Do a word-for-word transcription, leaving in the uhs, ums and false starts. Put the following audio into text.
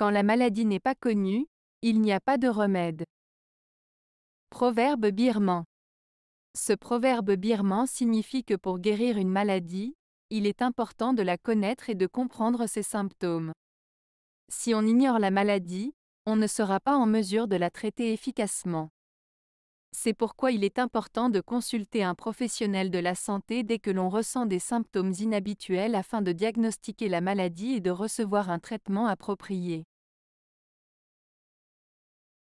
Quand la maladie n'est pas connue, il n'y a pas de remède. Proverbe birman. Ce proverbe birman signifie que pour guérir une maladie, il est important de la connaître et de comprendre ses symptômes. Si on ignore la maladie, on ne sera pas en mesure de la traiter efficacement. C'est pourquoi il est important de consulter un professionnel de la santé dès que l'on ressent des symptômes inhabituels afin de diagnostiquer la maladie et de recevoir un traitement approprié.